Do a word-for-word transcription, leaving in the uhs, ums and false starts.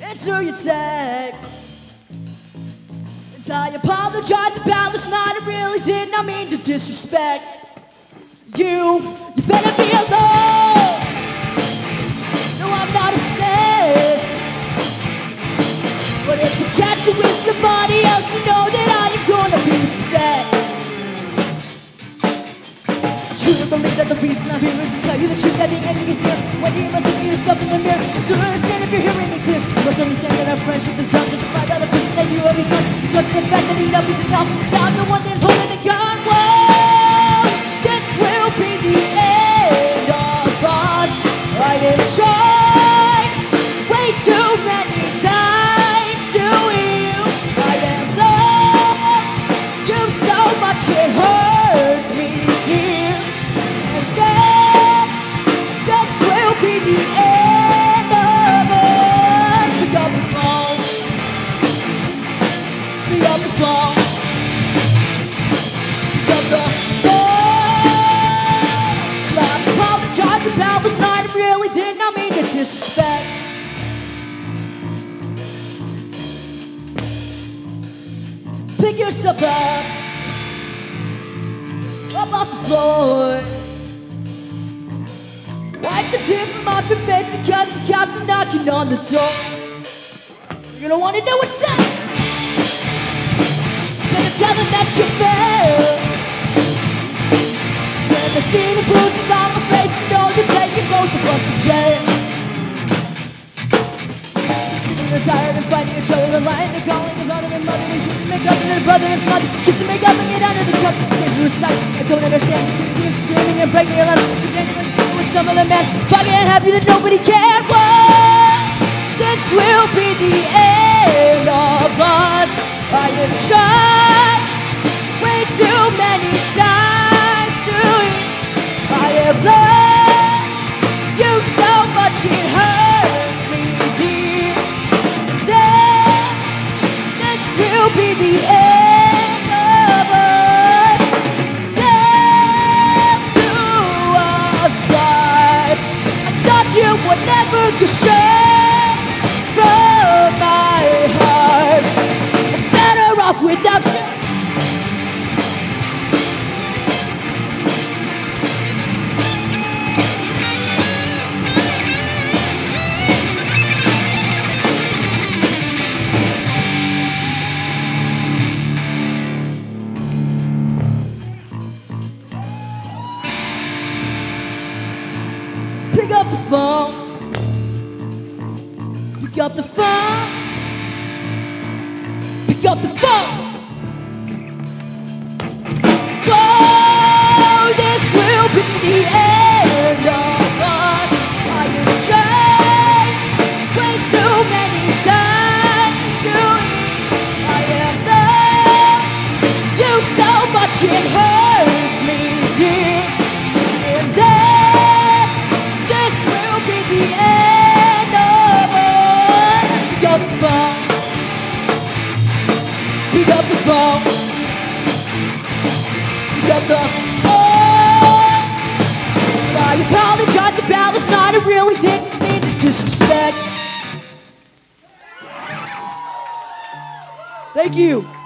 Answer your text, and I apologize about last night. I really did not mean to disrespect you. You better be alone. No, I'm not obsessed, but if you catch it with somebody else, you know that I am gonna be upset. True to believe that the reason I'm here is to tell you the truth, that the ending is here. When you must look at yourself in the mirror, you still understand if you're hearing me clear. Must understand that our friendship is unjustified by the person that you have become, because of the fact that enough is enough. Now I'm the one that's holding the gun. Whoa, this will be the end of us. I have tried way too many times to you. I have loved you so much it hurts me, dear. And then this will be the end. Disrespect. Pick yourself up, up off the floor. Wipe the tears from off your face, because the cops are knocking on the door. You're gonna wanna know what's up. Better tell them that you're fair. Cause when they see the bruises on my face, you know they're taking both of us to jail. They're tired of fighting each other, they're lying, they're calling, they're calling, they're mother, they're kissing, make up, and they're brother, and smother, kissing, make up, and get under the cuffs. Dangerous sight, I don't understand, you're screaming and breaking your lungs, pretending I'm with some other man, fucking happy that nobody can. Whoa, this will be the end of us. I have tried way too many times to you. I have loved you so much it hurts. Will be the end of us. Down to our side. I thought you would never go straight from my heart. I'm better off without you. Pick up the phone. Pick up the phone. Pick up the phone. Oh, this will be the end of us. I have tried way too many times to you. I have loved you so much it hurts me, dear. And then you got the oh, I apologize about last night. I really didn't mean to disrespect. Thank you.